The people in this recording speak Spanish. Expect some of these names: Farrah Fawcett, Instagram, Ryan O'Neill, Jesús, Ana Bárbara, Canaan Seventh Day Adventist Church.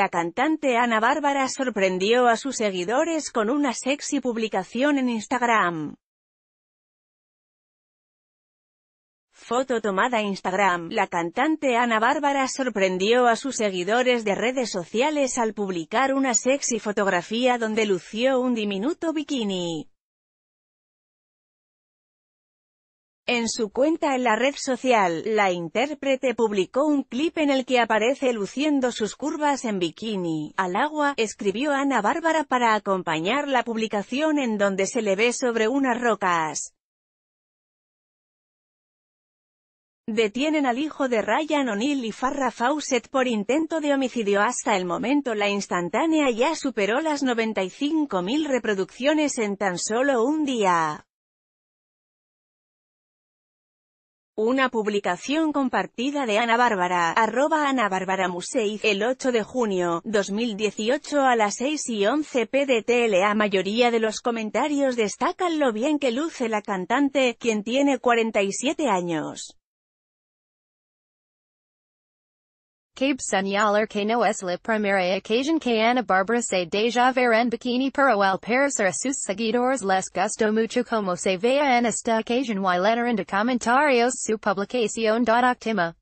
la cantante Ana Bárbara sorprendió a sus seguidores con una sexy publicación en Instagram. Foto tomada Instagram. La cantante Ana Bárbara sorprendió a sus seguidores de redes sociales al publicar una sexy fotografía donde lució un diminuto bikini. En su cuenta en la red social, la intérprete publicó un clip en el que aparece luciendo sus curvas en bikini. "Al agua", escribió Ana Bárbara para acompañar la publicación en donde se le ve sobre unas rocas. Detienen al hijo de Ryan O'Neill y Farrah Fawcett por intento de homicidio. Hasta el momento la instantánea ya superó las 95.000 reproducciones en tan solo un día. Una publicación compartida de Ana Bárbara, @AnaBárbaraMusei, el 8 de junio, 2018 a las 6:11 p.m. La mayoría de los comentarios destacan lo bien que luce la cantante, quien tiene 47 años. Cabe señalar que no es la primera ocasión que Ana Bárbara se deja ver en bikini, pero al parecer a sus seguidores les gustó mucho como se veía en esta ocasión y llenaron de comentarios su publicación.